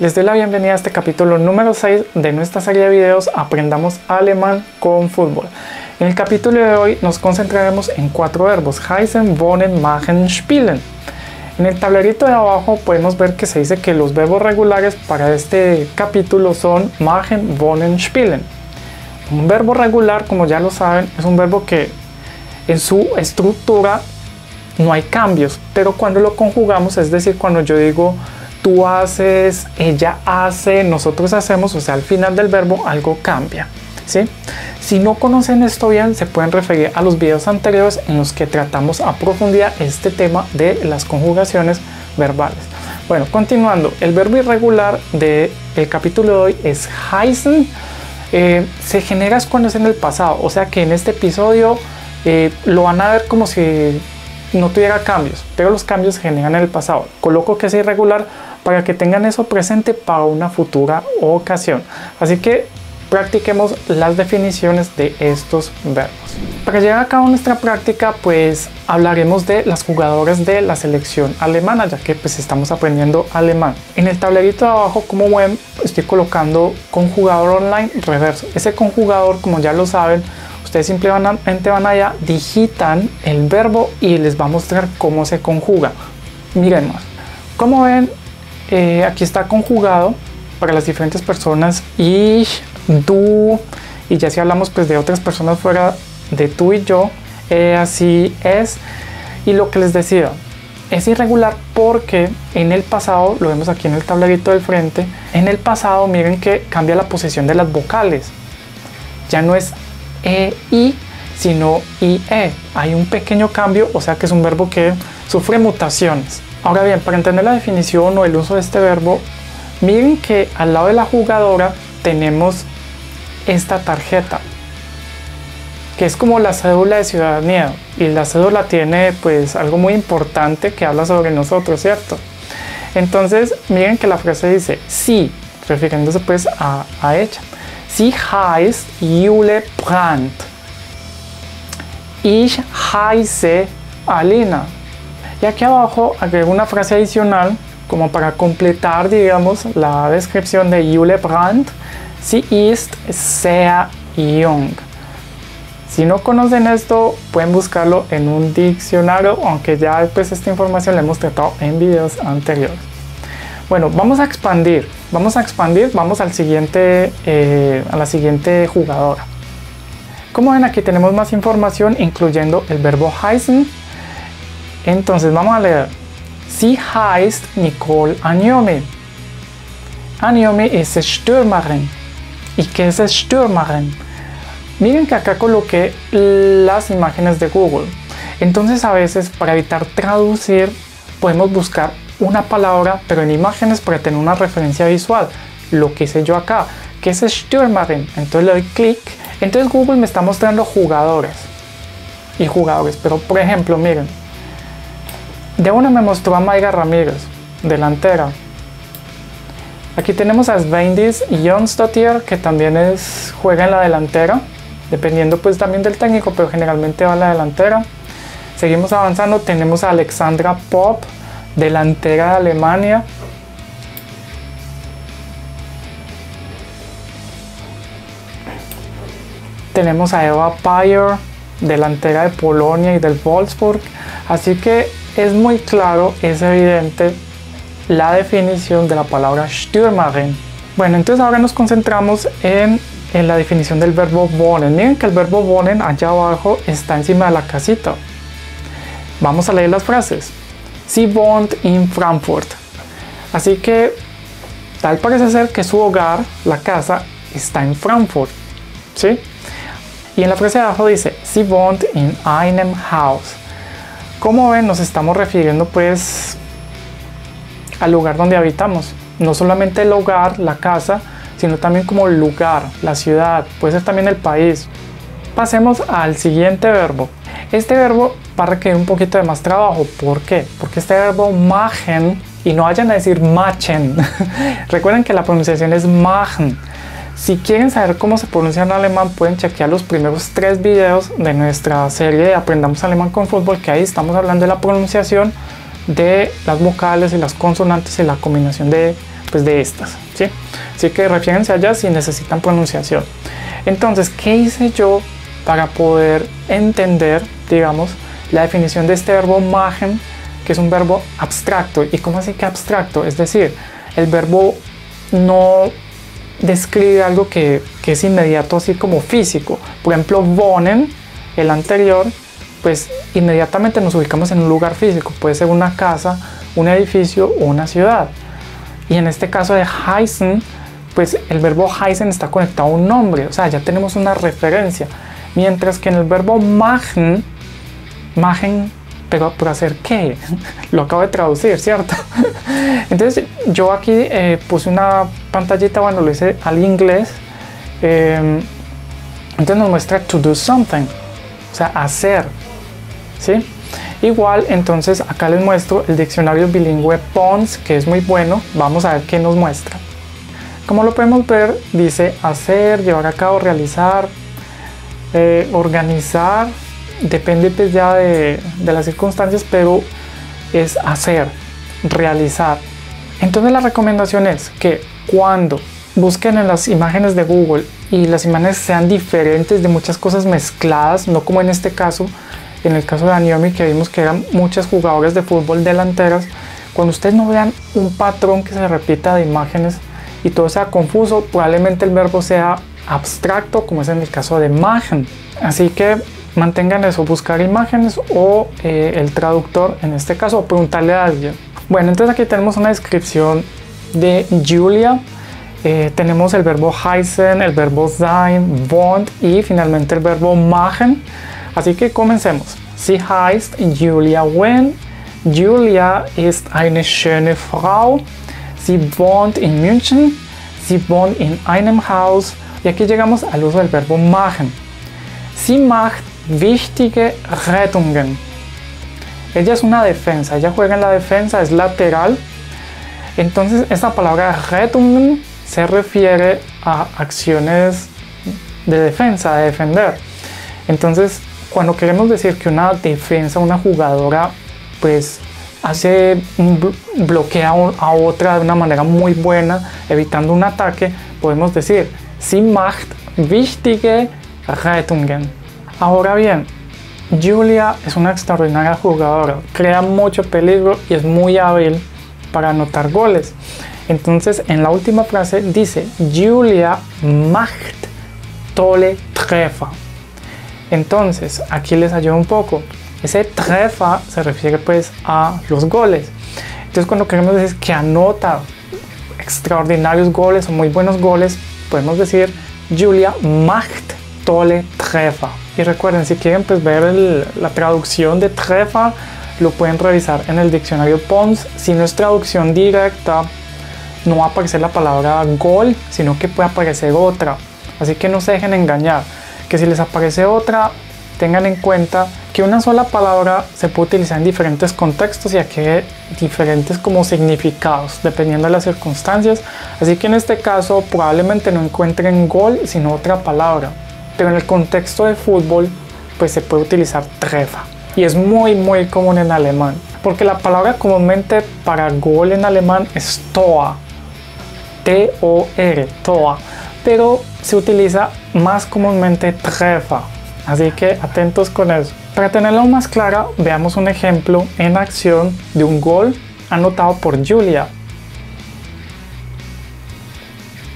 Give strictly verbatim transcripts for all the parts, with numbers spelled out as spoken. Les doy la bienvenida a este capítulo número seis de nuestra serie de videos Aprendamos Alemán con Fútbol. En el capítulo de hoy nos concentraremos en cuatro verbos: Heissen, Wohnen, Machen, Spielen. En el tablerito de abajo podemos ver que se dice que los verbos regulares para este capítulo son Machen, Wohnen, Spielen. Un verbo regular, como ya lo saben, es un verbo que en su estructura no hay cambios, pero cuando lo conjugamos, es decir, cuando yo digo tú haces, ella hace, nosotros hacemos, o sea, al final del verbo algo cambia, ¿sí? Si no conocen esto bien, se pueden referir a los videos anteriores en los que tratamos a profundidad este tema de las conjugaciones verbales. Bueno, continuando, el verbo irregular del capítulo de hoy es heißen. Eh, se genera cuando es en el pasado, o sea que en este episodio eh, lo van a ver como si no tuviera cambios, pero los cambios se generan en el pasado. Coloco que es irregular para que tengan eso presente para una futura ocasión. Así que practiquemos las definiciones de estos verbos. Para llevar a cabo nuestra práctica, pues hablaremos de las jugadoras de la selección alemana, ya que pues estamos aprendiendo alemán. En el tablerito de abajo, como ven, estoy colocando conjugador online reverso. Ese conjugador, como ya lo saben, ustedes simplemente van allá, digitan el verbo y les va a mostrar cómo se conjuga. Miremos. Como ven, eh, aquí está conjugado para las diferentes personas. Ich, du. Y ya si hablamos pues de otras personas fuera de tú y yo. Eh, así es. Y lo que les decía, es irregular porque en el pasado, lo vemos aquí en el tablerito del frente, en el pasado miren que cambia la posición de las vocales. Ya no es E, I, sino I, E. Hay un pequeño cambio, o sea que es un verbo que sufre mutaciones. Ahora bien, para entender la definición o el uso de este verbo, miren que al lado de la jugadora tenemos esta tarjeta, que es como la cédula de ciudadanía, y la cédula tiene pues algo muy importante que habla sobre nosotros, ¿cierto? Entonces, miren que la frase dice sí, refiriéndose pues a, a ella. Sie heißt Jule Brandt. Ich heiße Alina. Y aquí abajo agrego una frase adicional como para completar, digamos, la descripción de Jule Brandt. Sie ist sehr jung. Si no conocen esto, pueden buscarlo en un diccionario, aunque ya después esta información la hemos tratado en videos anteriores. Bueno, vamos a expandir, vamos a expandir, vamos al siguiente, eh, a la siguiente jugadora. Como ven, aquí tenemos más información incluyendo el verbo heißen. Entonces vamos a leer. Sie heißt Nicole Anjome. Anjome es Stürmerin. ¿Y qué es Stürmerin? Miren que acá coloqué las imágenes de Google. Entonces a veces para evitar traducir podemos buscar una palabra pero en imágenes para tener una referencia visual, lo que hice yo acá, que es Stürmerin. Entonces le doy clic, entonces Google me está mostrando jugadoras y jugadores, pero por ejemplo miren, de una me mostró a Mayra Ramírez, delantera. Aquí tenemos a Sveindís Jónsdóttir, que también es, juega en la delantera, dependiendo pues también del técnico, pero generalmente va a la delantera. Seguimos avanzando, tenemos a Alexandra Popp, delantera de Alemania. Tenemos a Ewa Pajor, delantera de Polonia y del Wolfsburg. Así que es muy claro, es evidente la definición de la palabra Stürmerin. Bueno, entonces ahora nos concentramos en, en la definición del verbo wohnen. Miren que el verbo wohnen allá abajo está encima de la casita. Vamos a leer las frases. Sie wohnt in Frankfurt. Así que tal parece ser que su hogar, la casa, está en Frankfurt, ¿sí? Y en la frase de abajo dice Sie wohnt in einem Haus. Como ven, nos estamos refiriendo pues al lugar donde habitamos. No solamente el hogar, la casa, sino también como el lugar, la ciudad, puede ser también el país. Pasemos al siguiente verbo. Este verbo va a requerir un poquito de más trabajo. ¿Por qué? Porque este verbo machen, y no vayan a decir machen. Recuerden que la pronunciación es machen. Si quieren saber cómo se pronuncia en alemán, pueden chequear los primeros tres videos de nuestra serie de Aprendamos Alemán con Fútbol, que ahí estamos hablando de la pronunciación de las vocales y las consonantes y la combinación de pues, de estas, ¿sí? Así que refiérense allá si necesitan pronunciación. Entonces, ¿qué hice yo para poder entender, digamos, la definición de este verbo machen, que es un verbo abstracto? ¿Y cómo así que abstracto? Es decir, el verbo no describe algo que, que es inmediato, así como físico. Por ejemplo, wohnen, el anterior, pues inmediatamente nos ubicamos en un lugar físico, puede ser una casa, un edificio o una ciudad. Y en este caso de Heissen, pues el verbo Heissen está conectado a un nombre, o sea, ya tenemos una referencia. Mientras que en el verbo machen, machen, pero por hacer qué, lo acabo de traducir, ¿cierto? Entonces yo aquí eh, puse una pantallita, bueno, lo hice al inglés, eh, entonces nos muestra to do something, o sea, hacer, ¿sí? Igual, entonces acá les muestro el diccionario bilingüe Pons, que es muy bueno, vamos a ver qué nos muestra. Como lo podemos ver, dice hacer, llevar a cabo, realizar, eh, organizar, depende pues ya de, de las circunstancias, pero es hacer, realizar. Entonces la recomendación es que cuando busquen en las imágenes de Google y las imágenes sean diferentes, de muchas cosas mezcladas, no como en este caso, en el caso de Anjome, que vimos que eran muchas jugadoras de fútbol delanteras, cuando ustedes no vean un patrón que se repita de imágenes y todo sea confuso, probablemente el verbo sea abstracto, como es en el caso de machen. Así que mantengan eso, buscar imágenes o eh, el traductor en este caso, o preguntarle a alguien. Bueno, entonces aquí tenemos una descripción de Julia, eh, tenemos el verbo heißen, el verbo sein, wohnt y finalmente el verbo machen. Así que comencemos. Sie heißt Julia Wen. Julia ist eine schöne Frau. Sie wohnt in München. Sie wohnt in einem Haus. Y aquí llegamos al uso del verbo machen. Sie macht wichtige Rettungen. Ella es una defensa, ella juega en la defensa, es lateral. Entonces esta palabra Rettungen se refiere a acciones de defensa, de defender. Entonces cuando queremos decir que una defensa, una jugadora, pues hace, bloquea a otra de una manera muy buena, evitando un ataque, podemos decir sie macht wichtige Rettungen. Ahora bien, Julia es una extraordinaria jugadora, crea mucho peligro y es muy hábil para anotar goles. Entonces en la última frase dice Julia macht tolle Treffer. Entonces aquí les ayuda un poco, ese Treffer se refiere pues a los goles. Entonces cuando queremos decir que anota extraordinarios goles o muy buenos goles, podemos decir Julia macht tolle Treffer. Y recuerden, si quieren pues, ver el, la traducción de Treffer, lo pueden revisar en el diccionario Pons. Si no es traducción directa, no va a aparecer la palabra gol, sino que puede aparecer otra. Así que no se dejen engañar, que si les aparece otra, tengan en cuenta que una sola palabra se puede utilizar en diferentes contextos y adquiere diferentes como significados, dependiendo de las circunstancias. Así que en este caso probablemente no encuentren gol, sino otra palabra. Pero en el contexto de fútbol, pues se puede utilizar Treffer. Y es muy, muy común en alemán. Porque la palabra comúnmente para gol en alemán es Tor. T O R, Tor. Pero se utiliza más comúnmente Treffer. Así que atentos con eso. Para tenerlo aún más clara, veamos un ejemplo en acción de un gol anotado por Julia.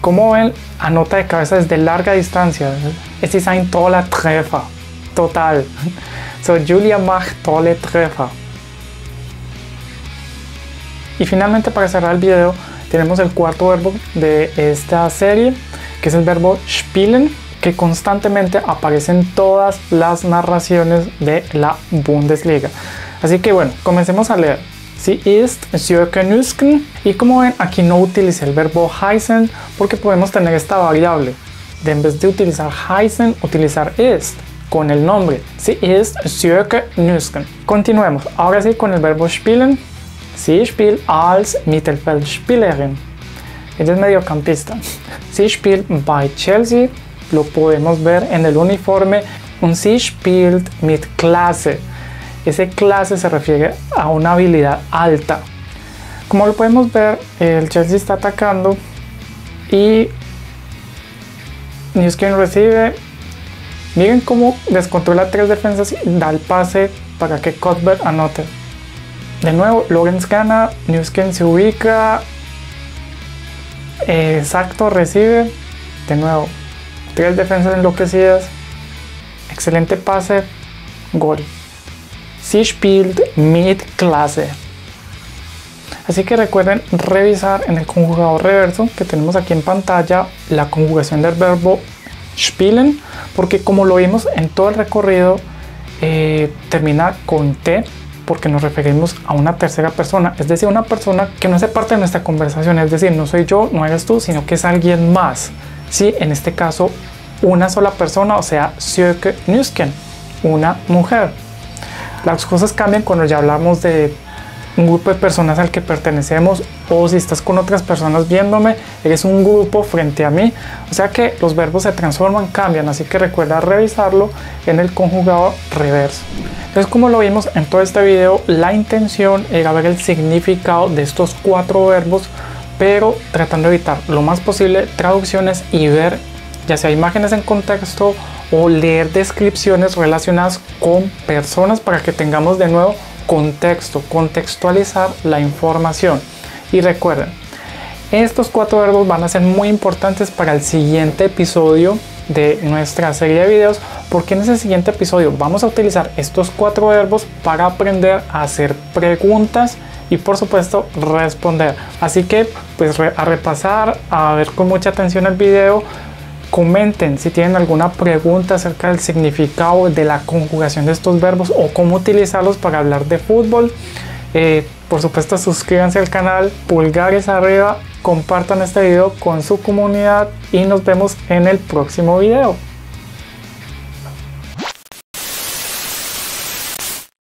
Como ven, anota de cabeza desde larga distancia. Es ein toller Treffer. Total. So, Julia macht tolle Treffer. Y finalmente, para cerrar el video, tenemos el cuarto verbo de esta serie, que es el verbo spielen, que constantemente aparece en todas las narraciones de la Bundesliga. Así que bueno, comencemos a leer. Sie ist Sjoeke Nüsken. Y como ven, aquí no utilicé el verbo heißen porque podemos tener esta variable de, en vez de utilizar heißen, utilizar ist con el nombre. Sie ist Sjoeke Nüsken. Continuemos, ahora sí con el verbo spielen. Sie spielt als Mittelfeldspielerin. Ella es mediocampista. Sie spielt bei Chelsea. Lo podemos ver en el uniforme. Und sie spielt mit Klasse. Ese clase se refiere a una habilidad alta. Como lo podemos ver, el Chelsea está atacando y Nüsken recibe. Miren cómo descontrola tres defensas y da el pase para que Cuthbert anote. De nuevo, Lorenz gana, Nüsken se ubica, exacto, recibe, de nuevo, tres defensas enloquecidas, excelente pase, gol. Sie spielt mit Klasse. Así que recuerden revisar en el conjugador reverso que tenemos aquí en pantalla la conjugación del verbo spielen, porque como lo vimos en todo el recorrido, eh, termina con T porque nos referimos a una tercera persona, es decir, una persona que no hace parte de nuestra conversación, es decir, no soy yo, no eres tú, sino que es alguien más. Sí, en este caso, una sola persona, o sea, Sjoeke Nüsken, una mujer. Las cosas cambian cuando ya hablamos de un grupo de personas al que pertenecemos, o si estás con otras personas viéndome, eres un grupo frente a mí. O sea que los verbos se transforman, cambian, así que recuerda revisarlo en el conjugador reverso. Entonces, como lo vimos en todo este video, la intención era ver el significado de estos cuatro verbos, pero tratando de evitar lo más posible traducciones y ver ya sea imágenes en contexto o leer descripciones relacionadas con personas para que tengamos de nuevo contexto, contextualizar la información. Y recuerden, estos cuatro verbos van a ser muy importantes para el siguiente episodio de nuestra serie de videos, porque en ese siguiente episodio vamos a utilizar estos cuatro verbos para aprender a hacer preguntas y por supuesto responder. Así que pues a repasar, a ver con mucha atención el video. Comenten si tienen alguna pregunta acerca del significado de la conjugación de estos verbos o cómo utilizarlos para hablar de fútbol. Eh, por supuesto, suscríbanse al canal, pulgares arriba, compartan este video con su comunidad y nos vemos en el próximo video.